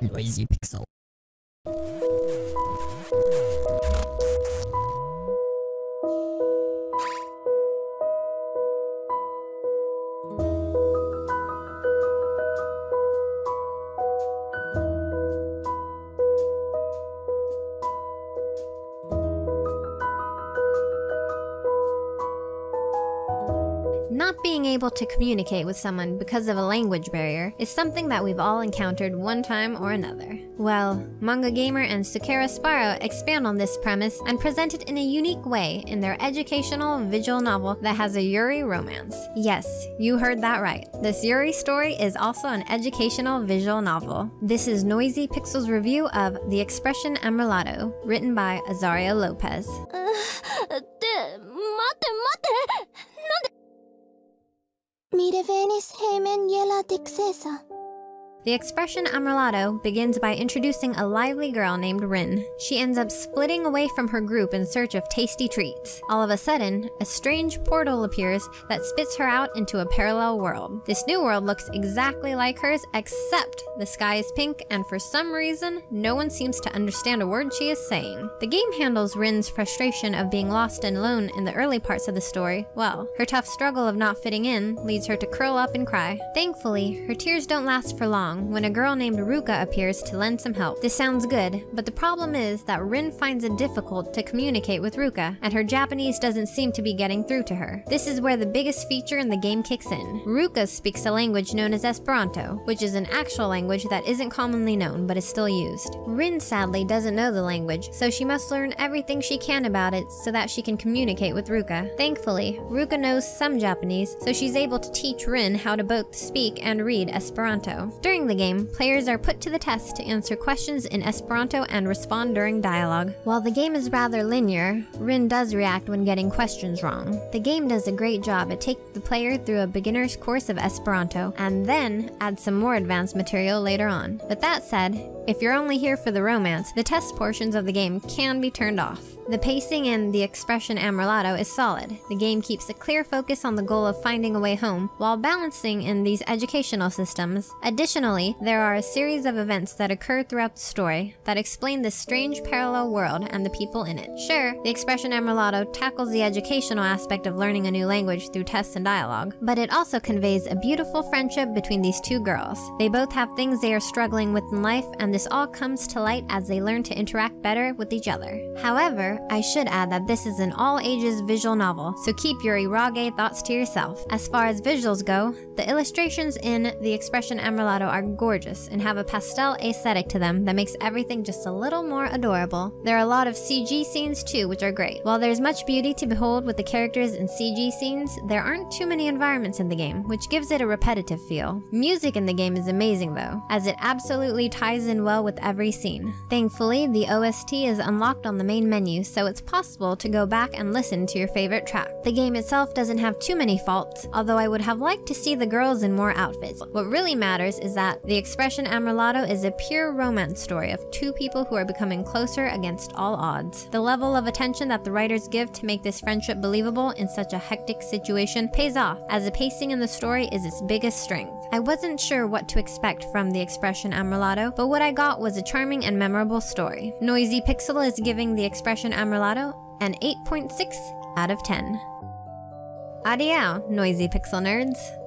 Noisy Pixel. Not being able to communicate with someone because of a language barrier is something that we've all encountered one time or another. Well, Manga Gamer and Sukara Sparrow expand on this premise and present it in a unique way in their educational visual novel that has a Yuri romance. Yes, you heard that right. This Yuri story is also an educational visual novel. This is Noisy Pixel's review of The Expression Amrilato, written by Azario Lopez. The Expression Amrilato begins by introducing a lively girl named Rin. She ends up splitting away from her group in search of tasty treats. All of a sudden, a strange portal appears that spits her out into a parallel world. This new world looks exactly like hers, except the sky is pink and for some reason, no one seems to understand a word she is saying. The game handles Rin's frustration of being lost and alone in the early parts of the story well. Her tough struggle of not fitting in leads her to curl up and cry. Thankfully, her tears don't last for long when a girl named Ruka appears to lend some help. This sounds good, but the problem is that Rin finds it difficult to communicate with Ruka, and her Japanese doesn't seem to be getting through to her. This is where the biggest feature in the game kicks in. Ruka speaks a language known as Esperanto, which is an actual language that isn't commonly known but is still used. Rin sadly doesn't know the language, so she must learn everything she can about it so that she can communicate with Ruka. Thankfully, Ruka knows some Japanese, so she's able to teach Rin how to both speak and read Esperanto. During the game, players are put to the test to answer questions in Esperanto and respond during dialogue. While the game is rather linear, Rin does react when getting questions wrong. The game does a great job at taking the player through a beginner's course of Esperanto and then adds some more advanced material later on. With that said, if you're only here for the romance, the test portions of the game can be turned off. The pacing in The Expression Amrilato is solid. The game keeps a clear focus on the goal of finding a way home while balancing in these educational systems. Additionally, there are a series of events that occur throughout the story that explain this strange parallel world and the people in it. Sure, The Expression Amrilato tackles the educational aspect of learning a new language through tests and dialogue, but it also conveys a beautiful friendship between these two girls. They both have things they are struggling with in life, and this all comes to light as they learn to interact better with each other. However, I should add that this is an all-ages visual novel, so keep your irage thoughts to yourself. As far as visuals go, the illustrations in The Expression Amrilato are gorgeous and have a pastel aesthetic to them that makes everything just a little more adorable. There are a lot of CG scenes too, which are great. While there's much beauty to behold with the characters in CG scenes, there aren't too many environments in the game, which gives it a repetitive feel. Music in the game is amazing though, as it absolutely ties in well with every scene. Thankfully, the OST is unlocked on the main menu, so it's possible to go back and listen to your favorite track. The game itself doesn't have too many faults, although I would have liked to see the girls in more outfits. What really matters is that The Expression Amrilato is a pure romance story of two people who are becoming closer against all odds. The level of attention that the writers give to make this friendship believable in such a hectic situation pays off, as the pacing in the story is its biggest strength. I wasn't sure what to expect from The Expression Amrilato, but what I got was a charming and memorable story. Noisy Pixel is giving The Expression Amrilato an 8.6 out of 10. Adieu, Noisy Pixel nerds.